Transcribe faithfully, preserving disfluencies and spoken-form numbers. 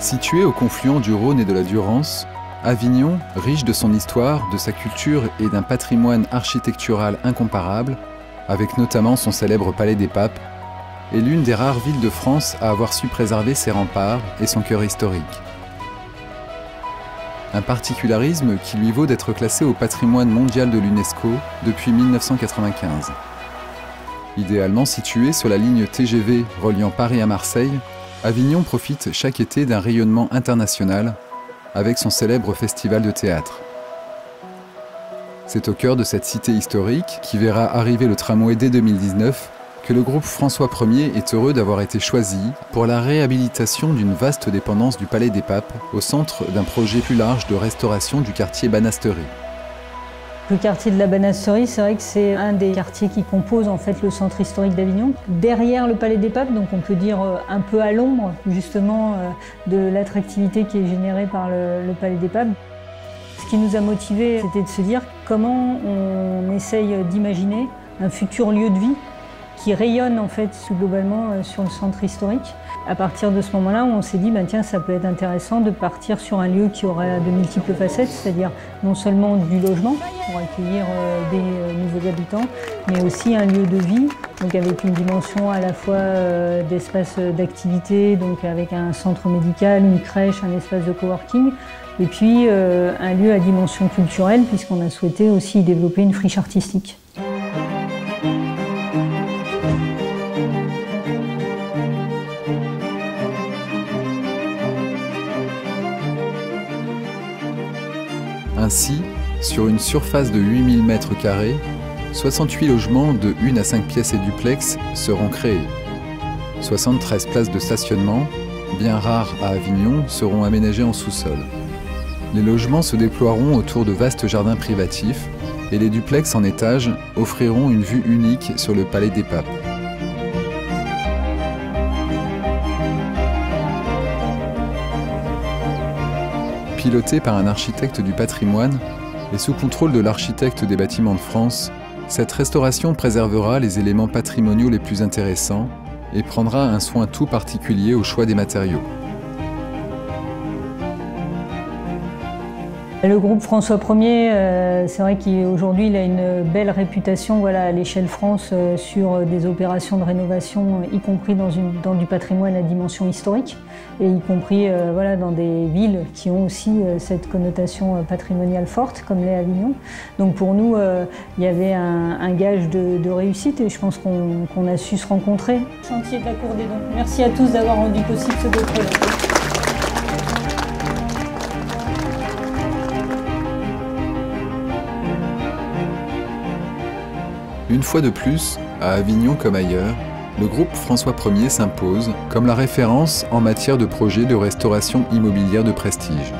Située au confluent du Rhône et de la Durance, Avignon, riche de son histoire, de sa culture et d'un patrimoine architectural incomparable, avec notamment son célèbre Palais des Papes, est l'une des rares villes de France à avoir su préserver ses remparts et son cœur historique. Un particularisme qui lui vaut d'être classé au patrimoine mondial de l'UNESCO depuis mille neuf cent quatre-vingt-quinze. Idéalement située sur la ligne T G V reliant Paris à Marseille, Avignon profite chaque été d'un rayonnement international avec son célèbre festival de théâtre. C'est au cœur de cette cité historique, qui verra arriver le tramway dès deux mille dix-neuf, que le groupe François premier est heureux d'avoir été choisi pour la réhabilitation d'une vaste dépendance du Palais des Papes au centre d'un projet plus large de restauration du quartier Banasterie. Le quartier de la Banasterie, c'est vrai que c'est un des quartiers qui compose en fait le centre historique d'Avignon. Derrière le Palais des Papes, donc on peut dire un peu à l'ombre justement de l'attractivité qui est générée par le, le Palais des Papes. Ce qui nous a motivés, c'était de se dire comment on essaye d'imaginer un futur lieu de vie qui rayonne en fait globalement sur le centre historique. À partir de ce moment-là, on s'est dit, ben tiens, ça peut être intéressant de partir sur un lieu qui aura de multiples facettes, c'est-à-dire non seulement du logement pour accueillir des nouveaux habitants, mais aussi un lieu de vie, donc avec une dimension à la fois d'espace d'activité, donc avec un centre médical, une crèche, un espace de coworking, et puis un lieu à dimension culturelle, puisqu'on a souhaité aussi développer une friche artistique. Ainsi, sur une surface de huit mille mètres carrés, soixante-huit logements de une à cinq pièces et duplex seront créés. soixante-treize places de stationnement, bien rares à Avignon, seront aménagées en sous-sol. Les logements se déploieront autour de vastes jardins privatifs et les duplex en étage offriront une vue unique sur le Palais des Papes. Piloté par un architecte du patrimoine et sous contrôle de l'architecte des bâtiments de France, cette restauration préservera les éléments patrimoniaux les plus intéressants et prendra un soin tout particulier au choix des matériaux. Le groupe François premier, c'est vrai qu'aujourd'hui il a une belle réputation voilà, à l'échelle France sur des opérations de rénovation, y compris dans, une, dans du patrimoine à dimension historique, et y compris euh, voilà, dans des villes qui ont aussi euh, cette connotation patrimoniale forte, comme l'est Avignon. Donc pour nous, euh, il y avait un, un gage de, de réussite et je pense qu'on qu'on a su se rencontrer. Chantier de la Cour des Doms. Merci à tous d'avoir rendu possible ce beau projet. Une fois de plus, à Avignon comme ailleurs, le groupe François premier s'impose comme la référence en matière de projets de restauration immobilière de prestige.